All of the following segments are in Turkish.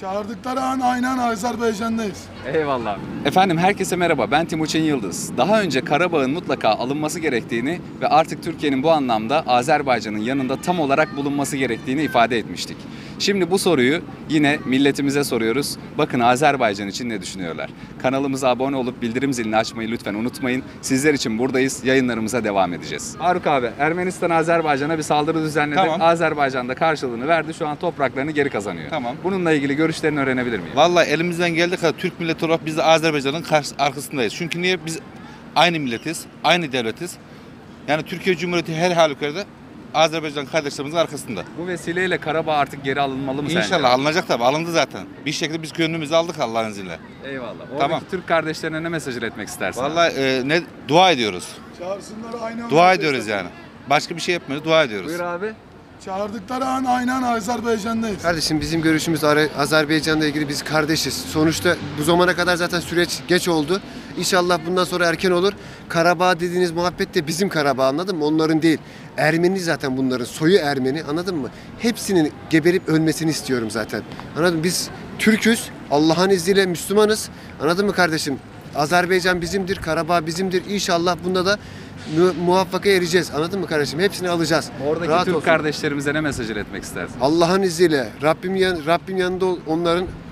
Çağırdıkları an aynen Azerbaycan'dayız. Eyvallah. Efendim herkese merhaba, ben Timuçin Yıldız. Daha önce Karabağ'ın mutlaka alınması gerektiğini ve artık Türkiye'nin bu anlamda Azerbaycan'ın yanında tam olarak bulunması gerektiğini ifade etmiştik. Şimdi bu soruyu yine milletimize soruyoruz. Bakın Azerbaycan için ne düşünüyorlar? Kanalımıza abone olup bildirim zilini açmayı lütfen unutmayın. Sizler için buradayız, yayınlarımıza devam edeceğiz. Faruk abi, Ermenistan Azerbaycan'a bir saldırı düzenledi. Tamam. Azerbaycan'da karşılığını verdi. Şu an topraklarını geri kazanıyor. Tamam. Bununla ilgili görüşlerini öğrenebilir miyim? Vallahi elimizden geldiği kadar Türk milleti olarak biz de Azerbaycan'ın arkasındayız. Çünkü niye? Biz aynı milletiz, aynı devletiz. Yani Türkiye Cumhuriyeti her halükarda Azerbaycan kardeşlerimizin arkasında. Bu vesileyle Karabağ artık geri alınmalı mı? İnşallah sence? Alınacak tabii, alındı zaten. Bir şekilde biz gönlümüzü aldık Allah'ın izniyle. Eyvallah. Oradaki tamam. Türk kardeşlerine ne mesaj iletmek istersin? Vallahi dua ediyoruz. Çağırsınlar aynen. Dua ediyoruz yani. Başka bir şey yapmıyoruz, dua ediyoruz. Buyur abi. Çağırdıkları an aynen Azerbaycan'dayız. Kardeşim bizim görüşümüz Azerbaycan'la ilgili, biz kardeşiz. Sonuçta bu zamana kadar zaten süreç geç oldu. İnşallah bundan sonra erken olur. Karabağ dediğiniz muhabbet de bizim Karabağ, anladın mı? Onların değil. Ermeni zaten bunların. Soyu Ermeni, anladın mı? Hepsinin geberip ölmesini istiyorum zaten. Anladın mı? Biz Türk'üz. Allah'ın izniyle Müslümanız. Anladın mı kardeşim? Azerbaycan bizimdir. Karabağ bizimdir. İnşallah bunda da muvaffaka ereceğiz. Anladın mı kardeşim? Hepsini alacağız. Oradaki rahat Türk olsun. Kardeşlerimize ne mesaj iletmek istersin? Allah'ın izniyle. Rabbim yanında ol.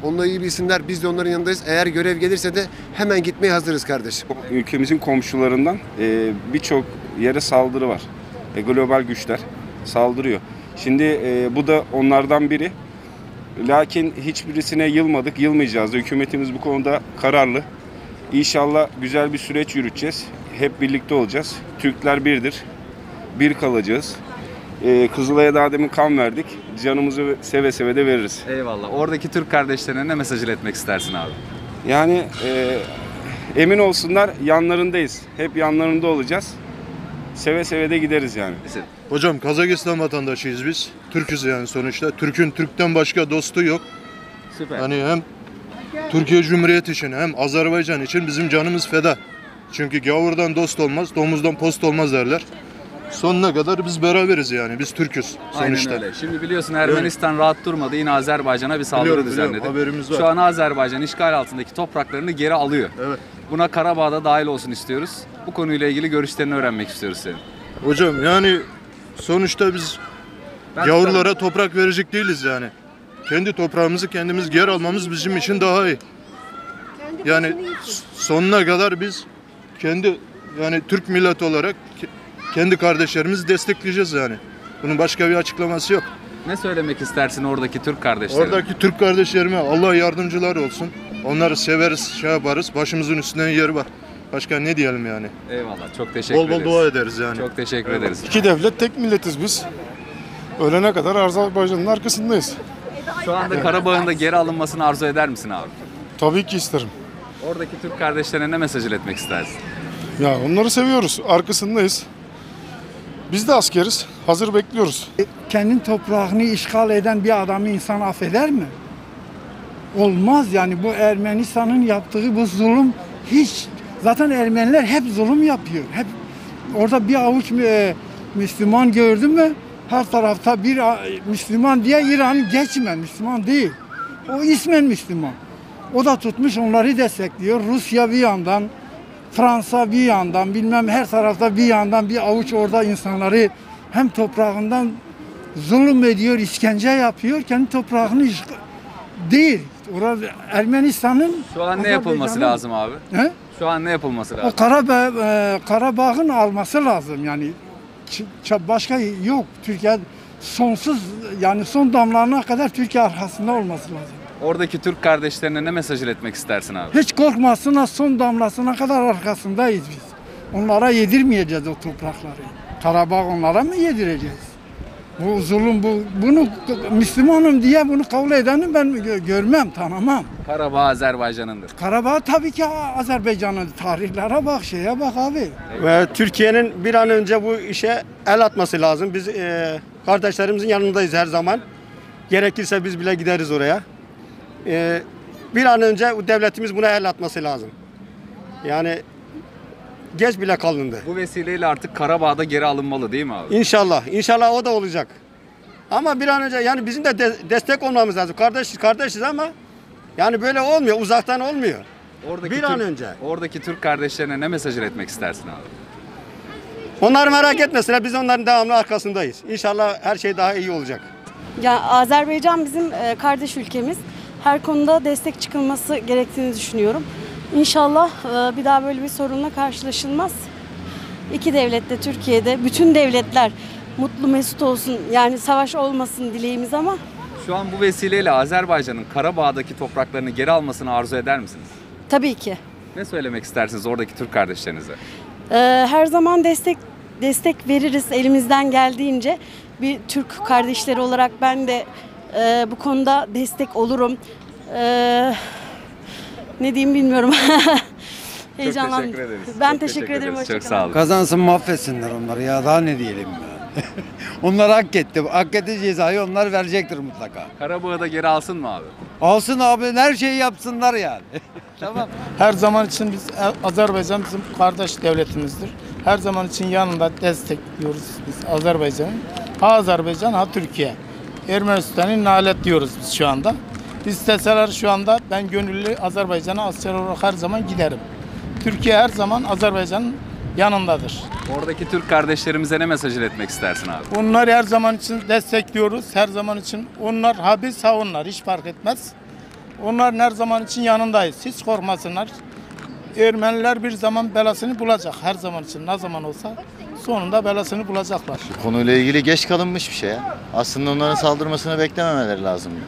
Onları iyi bilsinler. Biz de onların yanındayız. Eğer görev gelirse de hemen gitmeye hazırız kardeşim. Ülkemizin komşularından birçok yere saldırı var. Global güçler saldırıyor. Şimdi bu da onlardan biri. Lakin hiçbirisine yılmadık, yılmayacağız da. Hükümetimiz bu konuda kararlı. İnşallah güzel bir süreç yürüteceğiz. Hep birlikte olacağız. Türkler birdir. Bir kalacağız. Kızılay'a daha demin kan verdik. Canımızı seve seve de veririz. Eyvallah. Oradaki Türk kardeşlerine ne mesaj iletmek istersin abi? Yani emin olsunlar, yanlarındayız. Hep yanlarında olacağız. Seve seve de gideriz yani. Hocam Kazakistan vatandaşıyız biz. Türk'üz yani sonuçta. Türk'ün Türk'ten başka dostu yok. Süper. Hani hem Türkiye Cumhuriyeti için hem Azerbaycan için bizim canımız feda. Çünkü gavurdan dost olmaz, domuzdan post olmaz derler. Sonuna kadar biz beraberiz yani. Biz Türk'üz sonuçta. Aynen öyle. Şimdi biliyorsun Ermenistan evet. Rahat durmadı. Yine Azerbaycan'a bir saldırı düzenledi. Haberimiz var. Şu an Azerbaycan işgal altındaki topraklarını geri alıyor. Evet. Buna Karabağ'da dahil olsun istiyoruz. Bu konuyla ilgili görüşlerini öğrenmek istiyoruz senin. Hocam yani sonuçta biz gavurlara toprak verecek değiliz yani. Kendi toprağımızı kendimiz geri almamız bizim için daha iyi. Yani sonuna kadar biz kendi yani Türk milleti olarak kendi kardeşlerimizi destekleyeceğiz yani. Bunun başka bir açıklaması yok. Ne söylemek istersin oradaki Türk kardeşlerime? Oradaki Türk kardeşlerime Allah yardımcılar olsun. Onları severiz, şey yaparız. Başımızın üstünden yeri var. Başka ne diyelim yani? Eyvallah. Çok teşekkür ederiz. Bol bol dua ederiz yani. Çok teşekkür ederiz. İki devlet tek milletiz biz. Ölene kadar Azerbaycan'ın arkasındayız. Şu anda Karabağ'ın da geri alınmasını arzu eder misin abi? Tabii ki isterim. Oradaki Türk kardeşlerine ne mesaj iletmek istersin? Ya onları seviyoruz. Arkasındayız. Biz de askeriz. Hazır bekliyoruz. Kendi toprağını işgal eden bir adamı insan affeder mi? Olmaz yani. Bu Ermenistan'ın yaptığı bu zulüm hiç... Zaten Ermeniler hep zulüm yapıyor. Hep orada bir avuç Müslüman gördün mü? Her tarafta bir Müslüman diye İran geçmen Müslüman değil. O ismen Müslüman. O da tutmuş onları destekliyor. Rusya bir yandan, Fransa bir yandan, bilmem her tarafta bir yandan bir avuç orada insanları hem toprağından zulüm ediyor, işkence yapıyor. Kendi toprağını değil. Orada Ermenistan'ın... Şu an ne yapılması lazım abi? He? Şu an ne yapılması lazım? O Karabağ'ın alması lazım yani. Başka yok. Türkiye sonsuz yani son damlarına kadar Türkiye arkasında olması lazım. Oradaki Türk kardeşlerine ne mesaj iletmek istersin abi? Hiç korkmasınlar, son damlasına kadar arkasındayız biz. Onlara yedirmeyeceğiz o toprakları. Karabağ onlara mı yedireceğiz? Bu zulüm, bunu Müslümanım diye bunu kabul edeni ben görmem, tanımam. Karabağ Azerbaycan'ındır. Karabağ tabii ki Azerbaycan'ın. Tarihlere bak, şeye bak abi. Ve Türkiye'nin bir an önce bu işe el atması lazım. Biz kardeşlerimizin yanındayız her zaman. Gerekirse biz bile gideriz oraya. Bir an önce devletimiz buna el atması lazım. Yani... Geç bile kalındı. Bu vesileyle artık Karabağ'da geri alınmalı değil mi abi? İnşallah. İnşallah o da olacak. Ama bir an önce yani bizim de destek olmamız lazım. Kardeşiz ama yani böyle olmuyor, uzaktan olmuyor. Oradaki oradaki Türk kardeşlerine ne mesaj iletmek istersin abi? Onlar merak etmesinler, biz onların devamlı arkasındayız. İnşallah her şey daha iyi olacak. Ya Azerbaycan bizim kardeş ülkemiz. Her konuda destek çıkılması gerektiğini düşünüyorum. İnşallah bir daha böyle bir sorunla karşılaşılmaz. İki devlette, Türkiye'de bütün devletler mutlu mesut olsun, yani savaş olmasın dileğimiz ama. Şu an bu vesileyle Azerbaycan'ın Karabağ'daki topraklarını geri almasını arzu eder misiniz? Tabii ki. Ne söylemek istersiniz oradaki Türk kardeşlerinize? Her zaman destek veririz elimizden geldiğince. Bir Türk kardeşleri olarak ben de bu konuda destek olurum. Ne diyeyim bilmiyorum. Heyecanlandım. Çok teşekkür ederiz. Ben teşekkür ederim. Çok sağ olun. Kazansın mahvetsinler onları ya, daha ne diyelim ya. Onlar hak etti. Hak ettiği cezayı onlar verecektir mutlaka. Karabağ'ı da geri alsın mı abi? Alsın abi. Her şeyi yapsınlar yani. Tamam. Her zaman için biz, Azerbaycan bizim kardeş devletimizdir. Her zaman için yanında destekliyoruz biz Azerbaycan'ın. Ha Azerbaycan, ha Türkiye. Ermenistan'ı nalet diyoruz biz şu anda. İsteseler şu anda ben gönüllü Azerbaycan'a asker olarak her zaman giderim. Türkiye her zaman Azerbaycan'ın yanındadır. Oradaki Türk kardeşlerimize ne mesaj iletmek istersin abi? Onlar her zaman için destekliyoruz. Her zaman için onlar ha biz ha onlar, hiç fark etmez. Onların her zaman için yanındayız. Hiç korkmasınlar. Ermeniler bir zaman belasını bulacak. Her zaman için, ne zaman olsa sonunda belasını bulacaklar. Şu konuyla ilgili geç kalınmış bir şey ya. Aslında onların saldırmasını beklememeleri lazımdı.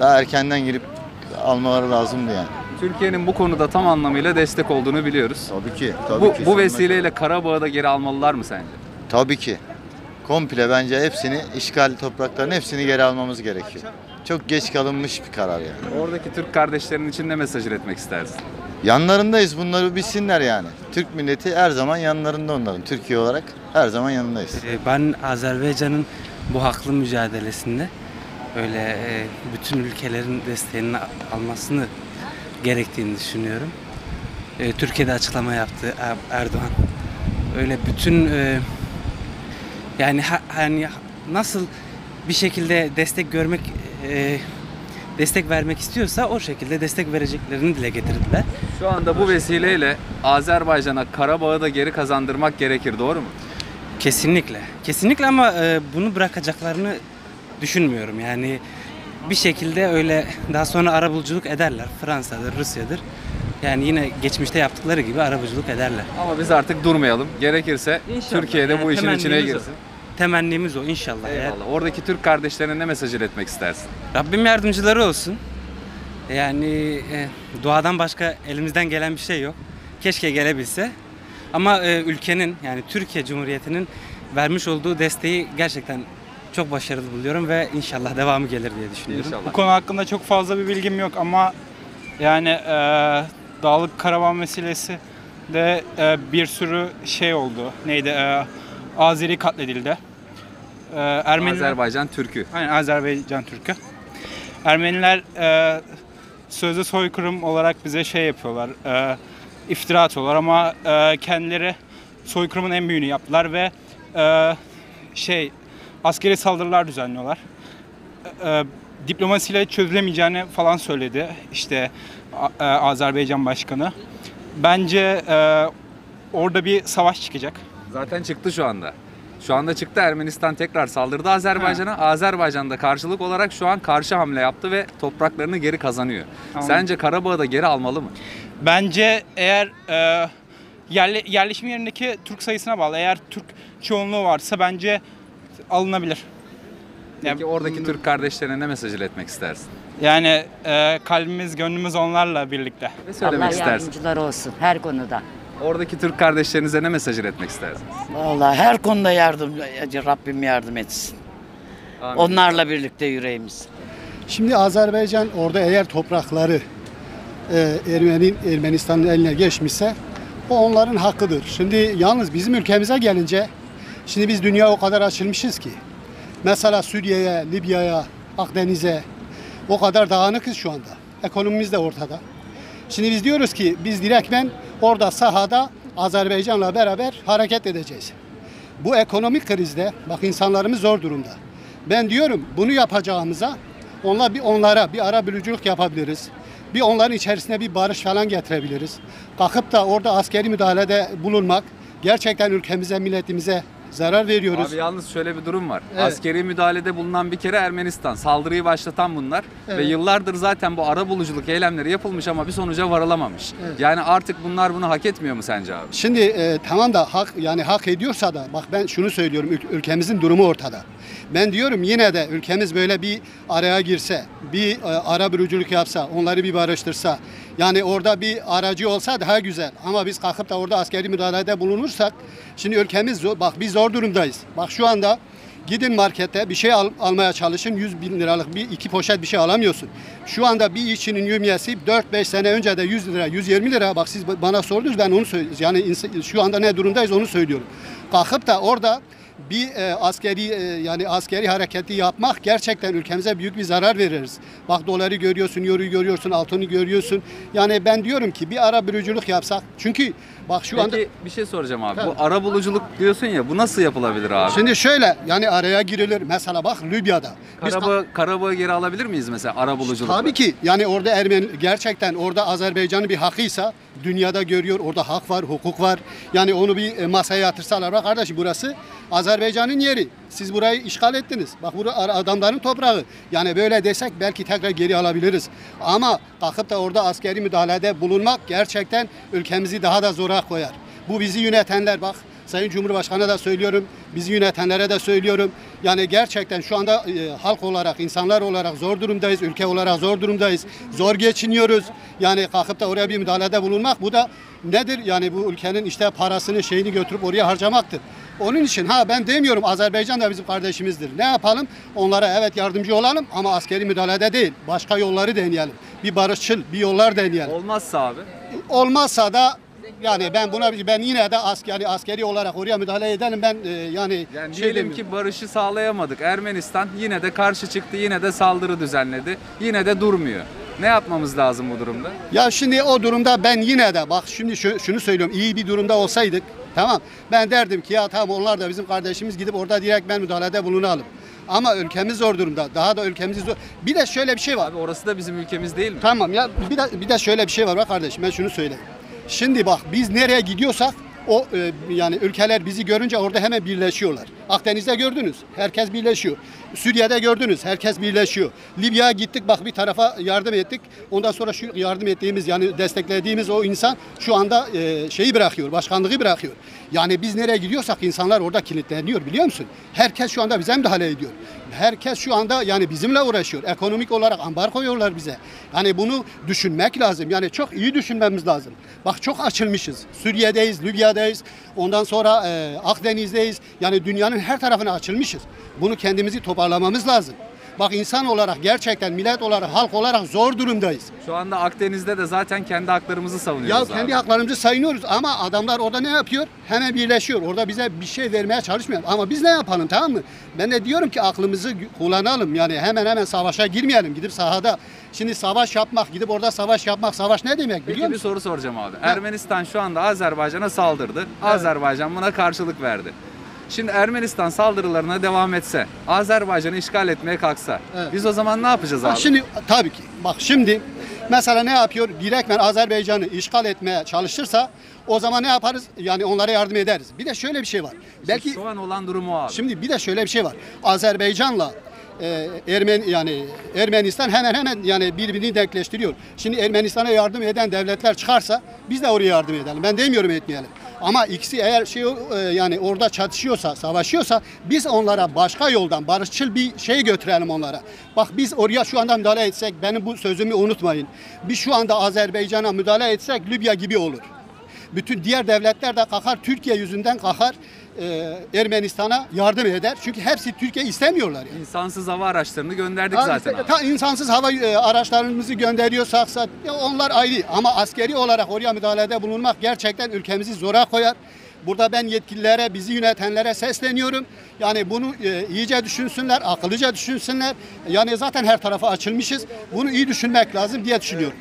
Daha erkenden girip almaları lazımdı yani. Türkiye'nin bu konuda tam anlamıyla destek olduğunu biliyoruz. Tabii ki. Bu vesileyle Karabağ'ı da geri almalılar mı sence? Tabii ki. Komple bence hepsini, işgal toprakların hepsini geri almamız gerekiyor. Çok geç kalınmış bir karar yani. Oradaki Türk kardeşlerin için ne mesaj iletmek istersin? Yanlarındayız, bunları bilsinler yani. Türk milleti her zaman yanlarında onların. Türkiye olarak her zaman yanındayız. Ben Azerbaycan'ın bu haklı mücadelesinde öyle bütün ülkelerin desteğini almasını gerektiğini düşünüyorum. Türkiye'de açıklama yaptı Erdoğan. Öyle bütün yani nasıl bir şekilde destek görmek, destek vermek istiyorsa o şekilde destek vereceklerini dile getirdiler. Şu anda bu vesileyle Azerbaycan'a Karabağ'ı da geri kazandırmak gerekir, doğru mu? Kesinlikle. Kesinlikle ama bunu bırakacaklarını düşünmüyorum. Yani bir şekilde öyle daha sonra arabuluculuk ederler. Fransa'dır, Rusya'dır. Yani yine geçmişte yaptıkları gibi arabuluculuk ederler. Ama biz artık durmayalım. Gerekirse inşallah Türkiye'de yani bu işin içine girsin. Temennimiz o inşallah. Eyvallah. Oradaki Türk kardeşlerine ne mesaj iletmek istersin? Rabbim yardımcıları olsun. Yani duadan başka elimizden gelen bir şey yok. Keşke gelebilse. Ama ülkenin, yani Türkiye Cumhuriyeti'nin vermiş olduğu desteği gerçekten çok başarılı buluyorum ve inşallah devamı gelir diye düşünüyorum. İnşallah. Bu konu hakkında çok fazla bir bilgim yok ama yani Dağlık Karabağ meselesi de bir sürü şey oldu. Neydi? Azeri katledildi. Azerbaycan Türk'ü. Aynen, Azerbaycan Türk'ü. Ermeniler sözde soykırım olarak bize şey yapıyorlar, iftira atıyorlar ama kendileri soykırımın en büyüğünü yaptılar ve askeri saldırılar düzenliyorlar. Diplomasiyle çözülemeyeceğini falan söyledi işte Azerbaycan Başkanı. Bence orada bir savaş çıkacak. Zaten çıktı şu anda. Şu anda çıktı, Ermenistan tekrar saldırdı Azerbaycan'a. Azerbaycan'da karşılık olarak şu an karşı hamle yaptı ve topraklarını geri kazanıyor. Tamam. Sence Karabağ'ı da geri almalı mı? Bence eğer yerleşim yerindeki Türk sayısına bağlı. Eğer Türk çoğunluğu varsa bence alınabilir. Peki yani, oradaki Türk kardeşlerine ne mesaj iletmek istersin? Yani kalbimiz, gönlümüz onlarla birlikte. Ne söylemek istersin? Allah yardımcılar olsun her konuda. Oradaki Türk kardeşlerinize ne mesaj iletmek istersiniz? Vallahi her konuda Rabbim yardım etsin. Amin. Onlarla birlikte yüreğimiz. Şimdi Azerbaycan orada eğer toprakları Ermenistan'ın eline geçmişse o onların hakkıdır. Şimdi yalnız bizim ülkemize gelince, şimdi biz dünya o kadar açılmışız ki. Mesela Suriye'ye, Libya'ya, Akdeniz'e o kadar dağınıkız şu anda. Ekonomimiz de ortada. Şimdi biz diyoruz ki biz direktmen orada sahada Azerbaycan'la beraber hareket edeceğiz. Bu ekonomik krizde bak insanlarımız zor durumda. Ben diyorum bunu yapacağımıza onlara bir arabuluculuk yapabiliriz. Bir onların içerisine bir barış falan getirebiliriz. Kalkıp da orada askeri müdahalede bulunmak gerçekten ülkemize, milletimize zarar veriyoruz. Abi yalnız şöyle bir durum var. Evet. Askeri müdahalede bulunan bir kere Ermenistan. Saldırıyı başlatan bunlar. Evet. Ve yıllardır zaten bu arabuluculuk eylemleri yapılmış ama bir sonuca varılamamış. Evet. Yani artık bunlar bunu hak etmiyor mu sence abi? Şimdi tamam da hak ediyorsa da bak ben şunu söylüyorum. Ülkemizin durumu ortada. Ben diyorum yine de ülkemiz böyle bir araya girse, bir arabuluculuk yapsa, onları bir barıştırsa, yani orada bir aracı olsa daha güzel. Ama biz kalkıp da orada askeri müdahalede bulunursak, şimdi ülkemiz bak biz zor durumdayız. Bak şu anda gidin markete bir şey almaya çalışın, 100.000 liralık iki poşet bir şey alamıyorsun. Şu anda bir işçinin yevmiyesi 4-5 sene önce de 100 lira, 120 lira. Bak siz bana sordunuz, ben onu söylüyorum. Yani şu anda ne durumdayız onu söylüyorum. Kalkıp da orada bir askeri hareketi yapmak gerçekten ülkemize büyük bir zarar veririz. Bak doları görüyorsun, euroyu görüyorsun, altını görüyorsun. Yani ben diyorum ki bir arabuluculuk yapsak. Çünkü bak şu anda bir şey soracağım abi. Evet. Bu arabuluculuk diyorsun ya, bu nasıl yapılabilir abi? Şimdi şöyle, yani araya girilir. Mesela bak Libya'da. Karabağ'ı geri alabilir miyiz mesela arabuluculukla? Tabii ki. Yani orada gerçekten orada Azerbaycan'ın bir hakkıysa dünyada görüyor. Orada hak var, hukuk var. Yani onu bir masaya yatırsalar. Bak kardeşim burası Azerbaycan'ın yeri. Siz burayı işgal ettiniz. Bak burası adamların toprağı. Yani böyle desek belki tekrar geri alabiliriz. Ama kalkıp da orada askeri müdahalede bulunmak gerçekten ülkemizi daha da zora koyar. Bu bizi yönetenler, bak Sayın Cumhurbaşkanı'na da söylüyorum, bizi yönetenlere de söylüyorum. Yani gerçekten şu anda halk olarak, insanlar olarak zor durumdayız, ülke olarak zor durumdayız. Zor geçiniyoruz. Yani kalkıp da oraya bir müdahalede bulunmak, bu da nedir? Yani bu ülkenin işte parasını, şeyini götürüp oraya harcamaktır. Onun için ben demiyorum Azerbaycan da bizim kardeşimizdir. Ne yapalım? Onlara evet yardımcı olalım ama askeri müdahalede değil. Başka yolları deneyelim. Bir barışçıl, bir yollar deneyelim. Olmazsa abi? Olmazsa da yani ben yine de askeri olarak oraya müdahale edelim. Ben yani diyelim ki barışı sağlayamadık. Ermenistan yine de karşı çıktı, yine de saldırı düzenledi. Yine de durmuyor. Ne yapmamız lazım bu durumda? Ya şimdi o durumda ben yine de bak şimdi şunu söylüyorum. İyi bir durumda olsaydık tamam. Ben derdim ki ya tamam onlar da bizim kardeşimiz, gidip orada direkt müdahalede bulunalım. Ama ülkemiz zor durumda. Daha da ülkemizi zor. Bir de şöyle bir şey var. Abi orası da bizim ülkemiz değil mi? Tamam ya bir de şöyle bir şey var bak kardeşim, ben şunu söyleyeyim. Şimdi bak biz nereye gidiyorsak o yani ülkeler bizi görünce orada hemen birleşiyorlar. Akdeniz'de gördünüz, herkes birleşiyor. Suriye'de gördünüz, herkes birleşiyor. Libya'ya gittik, bak bir tarafa yardım ettik. Ondan sonra şu yardım ettiğimiz, yani desteklediğimiz o insan şu anda şeyi bırakıyor, başkanlığı bırakıyor. Yani biz nereye gidiyorsak insanlar orada kilitleniyor, biliyor musun? Herkes şu anda bize müdahale ediyor. Herkes şu anda yani bizimle uğraşıyor. Ekonomik olarak ambar koyuyorlar bize. Yani bunu düşünmek lazım. Yani çok iyi düşünmemiz lazım. Bak çok açılmışız. Suriye'deyiz, Libya'dayız. Ondan sonra Akdeniz'deyiz. Yani dünyanın her tarafına açılmışız. Bunu kendimizi toparlamamız lazım. Bak insan olarak gerçekten, millet olarak, halk olarak zor durumdayız. Şu anda Akdeniz'de de zaten kendi haklarımızı savunuyoruz. Ya kendi haklarımızı savunuyoruz ama adamlar orada ne yapıyor? Hemen birleşiyor. Orada bize bir şey vermeye çalışmıyor. Ama biz ne yapalım, tamam mı? Ben de diyorum ki aklımızı kullanalım. Yani hemen savaşa girmeyelim. Gidip sahada. Şimdi savaş yapmak, gidip orada savaş yapmak, savaş ne demek biliyor musun? Bir soru soracağım abi. Ha? Ermenistan şu anda Azerbaycan'a saldırdı. Evet. Azerbaycan buna karşılık verdi. Şimdi Ermenistan saldırılarına devam etse, Azerbaycan'ı işgal etmeye kalksa, evet, biz o zaman ne yapacağız abi? Şimdi tabii ki. Bak şimdi mesela ne yapıyor? Direktmen Azerbaycan'ı işgal etmeye çalışırsa o zaman ne yaparız? Yani onlara yardım ederiz. Bir de şöyle bir şey var. Belki şu an olan durumu abi. Şimdi bir de şöyle bir şey var. Azerbaycan'la Ermenistan hemen yani birbirini denkleştiriyor. Şimdi Ermenistan'a yardım eden devletler çıkarsa biz de oraya yardım edelim. Ben demiyorum etmeyelim. Ama ikisi eğer yani orada çatışıyorsa, savaşıyorsa biz onlara başka yoldan barışçıl bir şey götürelim onlara. Bak biz oraya şu anda müdahale etsek, benim bu sözümü unutmayın. Biz şu anda Azerbaycan'a müdahale etsek Libya gibi olur. Bütün diğer devletler de kalkar, Türkiye yüzünden kalkar Ermenistan'a yardım eder. Çünkü hepsi Türkiye istemiyorlar yani. İnsansız hava araçlarını gönderdik zaten. İnsansız hava araçlarımızı gönderiyorsak onlar ayrı. Ama askeri olarak oraya müdahalede bulunmak gerçekten ülkemizi zora koyar. Burada ben yetkililere, bizi yönetenlere sesleniyorum. Yani bunu iyice düşünsünler, akıllıca düşünsünler. Yani zaten her tarafa açılmışız. Bunu iyi düşünmek lazım diye düşünüyorum.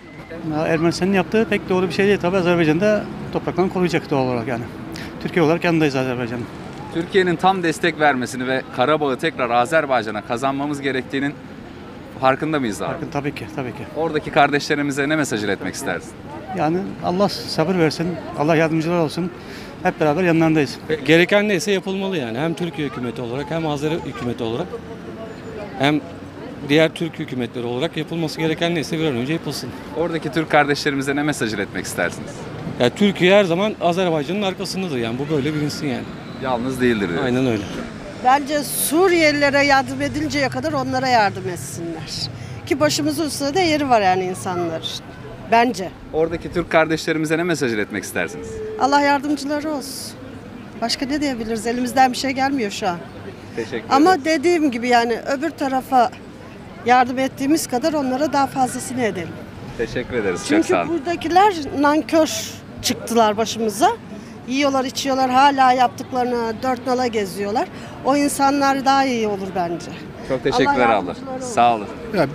Ermenistan'ın yaptığı pek doğru bir şey değil. Tabii Azerbaycan'da topraklarını koruyacak doğal olarak yani. Türkiye olarak yanındayız Azerbaycan'ın. Türkiye'nin tam destek vermesini ve Karabağ'ı tekrar Azerbaycan'a kazanmamız gerektiğinin farkında mıyız abi? Tabii ki, tabii ki. Oradaki kardeşlerimize ne mesaj iletmek istersin? Yani Allah sabır versin, Allah yardımcılar olsun. Hep beraber yanlarındayız. Gereken neyse yapılmalı yani. Hem Türkiye hükümeti olarak hem Azeri hükümeti olarak hem diğer Türk hükümetleri olarak yapılması gereken neyse bir an önce yapılsın. Oradaki Türk kardeşlerimize ne mesaj iletmek istersiniz? Ya Türkiye her zaman Azerbaycan'ın arkasındadır yani. Bu böyle bilinsin yani. Yalnız değildir diyor. Aynen öyle. Bence Suriyelilere yardım edinceye kadar onlara yardım etsinler. Ki başımızın üstünde de yeri var yani insanlar. Bence. Oradaki Türk kardeşlerimize ne mesaj iletmek istersiniz? Allah yardımcıları olsun. Başka ne diyebiliriz? Elimizden bir şey gelmiyor şu an. Teşekkür ederim. Ama dediğim gibi yani öbür tarafa yardım ettiğimiz kadar onlara daha fazlasını edelim. Teşekkür ederiz. Çünkü buradakiler nankör çıktılar başımıza. Yiyorlar, içiyorlar, hala yaptıklarını dört nala geziyorlar. O insanlar daha iyi olur bence. Çok teşekkürler abla. Sağ olun. Ya,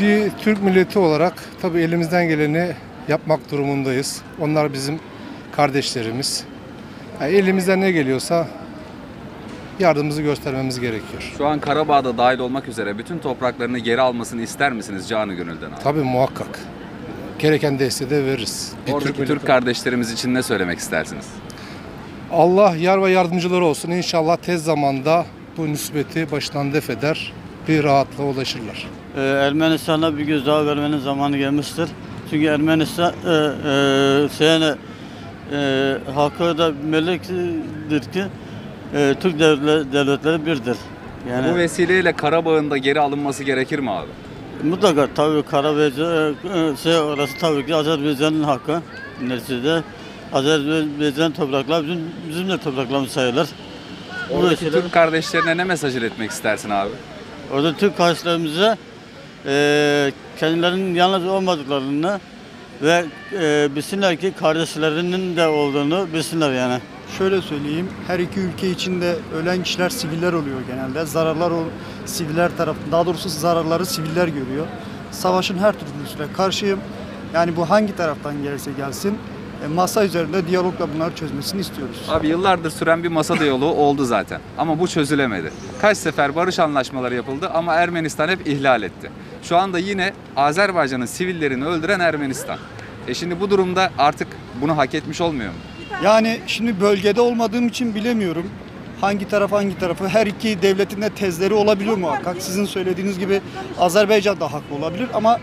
bir Türk milleti olarak tabii elimizden geleni yapmak durumundayız. Onlar bizim kardeşlerimiz. Yani elimizden ne geliyorsa yardımımızı göstermemiz gerekiyor. Şu an Karabağ'da dahil olmak üzere bütün topraklarını geri almasını ister misiniz canı gönülden abi? Tabii muhakkak. Gereken desteği de veririz. Oradaki Türk kardeşlerimiz için ne söylemek istersiniz? Allah yar ve yardımcıları olsun. İnşallah tez zamanda bu nüsbeti baştan def eder, bir rahatlığa ulaşırlar. Ermenistan'a bir göz daha vermenin zamanı gelmiştir. Çünkü Ermenistan halkı da melektir ki Türk devletleri birdir. Yani, bu vesileyle Karabağ'ın da geri alınması gerekir mi abi? Mutlaka tabii Karabağ orası tabii ki Azerbaycan'ın hakkı. Neticede Azerbaycan topraklar bizim de topraklarımız sayılır. Oradaki Türk kardeşlerine ne mesaj iletmek istersin abi? Orada Türk kardeşlerimize kendilerinin yalnız olmadıklarını ve bilsinler ki kardeşlerinin de olduğunu bilsinler yani. Şöyle söyleyeyim, her iki ülke içinde ölen kişiler siviller oluyor genelde. Zararlar siviller tarafından, daha doğrusu zararları siviller görüyor. Savaşın her türlüsüne karşıyım. Yani bu hangi taraftan gelirse gelsin, masa üzerinde diyalogla bunları çözmesini istiyoruz. Abi yıllardır süren bir masa diyaloğu oldu zaten ama bu çözülemedi. Kaç sefer barış anlaşmaları yapıldı ama Ermenistan hep ihlal etti. Şu anda yine Azerbaycan'ın sivillerini öldüren Ermenistan. Şimdi bu durumda artık bunu hak etmiş olmuyor mu? Yani şimdi bölgede olmadığım için bilemiyorum. Hangi tarafı her iki devletin de tezleri olabilir muhakkak. Sizin söylediğiniz gibi Azerbaycan da haklı olabilir ama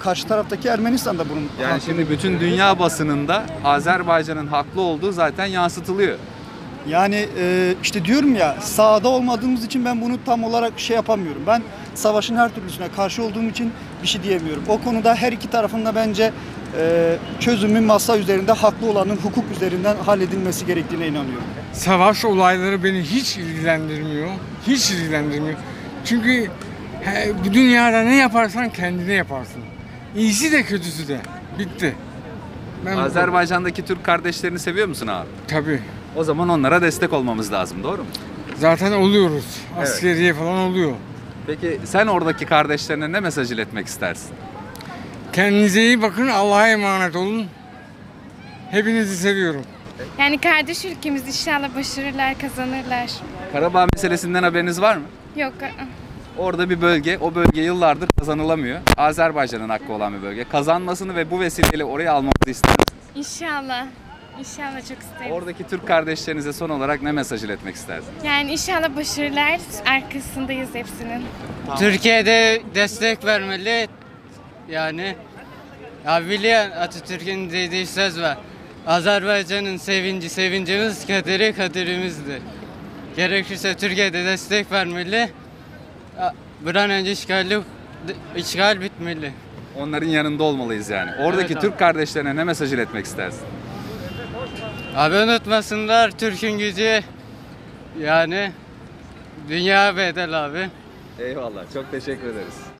karşı taraftaki Ermenistan da bunun yani haklı. Şimdi bütün dünya basınında Azerbaycan'ın haklı olduğu zaten yansıtılıyor. Yani işte diyorum ya, sahada olmadığımız için ben bunu tam olarak şey yapamıyorum. Ben savaşın her türlüsüne karşı olduğum için bir şey diyemiyorum. O konuda her iki tarafında bence çözümü masa üzerinde haklı olanın hukuk üzerinden halledilmesi gerektiğine inanıyorum. Savaş olayları beni hiç ilgilendirmiyor. Hiç ilgilendirmiyor. Çünkü bu dünyada ne yaparsan kendine yaparsın. İyisi de kötüsü de. Bitti. Ben Azerbaycan'daki Türk kardeşlerini seviyor musun abi? Tabii. O zaman onlara destek olmamız lazım, doğru mu? Zaten oluyoruz. Evet. Askeriye falan oluyor. Peki sen oradaki kardeşlerine ne mesaj iletmek istersin? Kendinize iyi bakın, Allah'a emanet olun. Hepinizi seviyorum. Yani kardeş ülkemiz inşallah başarırlar, kazanırlar. Karabağ meselesinden haberiniz var mı? Yok. Orada bir bölge, o bölge yıllardır kazanılamıyor. Azerbaycan'ın hakkı olan bir bölge. Kazanmasını ve bu vesileyle orayı almamızı isteriz. İnşallah. İnşallah çok isterim. Oradaki Türk kardeşlerinize son olarak ne mesaj iletmek istersiniz? Yani inşallah başarılar, arkasındayız hepsinin. Tamam. Türkiye'de destek vermeli. Yani ya biliyorsun Atatürk'ün dediği söz var. Azerbaycan'ın sevincimiz, kaderi kaderimizdir. Gerekirse Türkiye'de destek vermeli. Bir an önce işgal bitmeli. Onların yanında olmalıyız yani. Oradaki evet, Türk kardeşlerine ne mesaj iletmek istersin? Abi unutmasınlar, Türk'ün gücü yani dünya bedel abi. Eyvallah, çok teşekkür ederiz.